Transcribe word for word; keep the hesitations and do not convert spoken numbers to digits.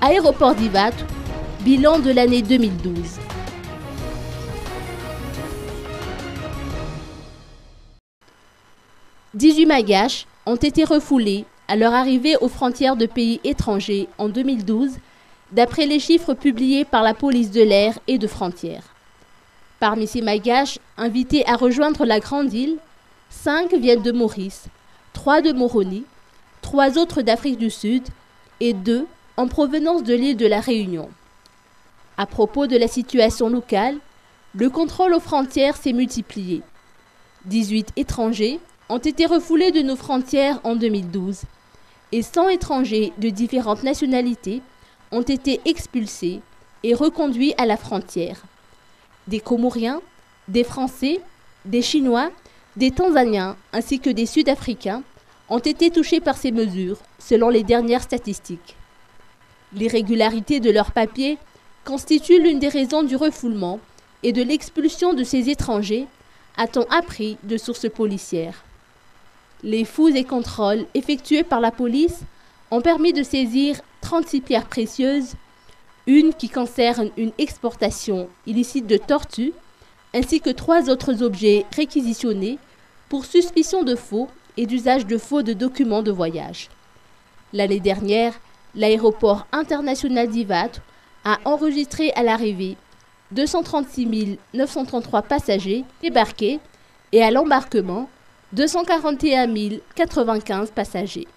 Aéroport d'Ivato, bilan de l'année deux mille douze. dix-huit Malgaches ont été refoulés à leur arrivée aux frontières de pays étrangers en deux mille douze, d'après les chiffres publiés par la Police de l'Air et de Frontière. Parmi ces Malgaches invités à rejoindre la Grande Île, cinq viennent de Maurice, trois de Moroni, trois autres d'Afrique du Sud et deux en provenance de l'île de la Réunion. À propos de la situation locale, le contrôle aux frontières s'est multiplié. dix-huit étrangers ont été refoulés de nos frontières en deux mille douze et cent étrangers de différentes nationalités ont été expulsés et reconduits à la frontière. Des Comoriens, des Français, des Chinois, des Tanzaniens ainsi que des Sud-Africains ont été touchés par ces mesures, selon les dernières statistiques. L'irrégularité de leurs papiers constitue l'une des raisons du refoulement et de l'expulsion de ces étrangers, a-t-on appris de sources policières. Les fouilles et contrôles effectués par la police ont permis de saisir trente-six pierres précieuses, une qui concerne une exportation illicite de tortues, ainsi que trois autres objets réquisitionnés pour suspicion de faux et d'usage de faux de documents de voyage. L'année dernière, l'aéroport international d'Ivato a enregistré à l'arrivée deux cent trente-six mille neuf cent trente-trois passagers débarqués et à l'embarquement deux cent quarante et un mille quatre-vingt-quinze passagers.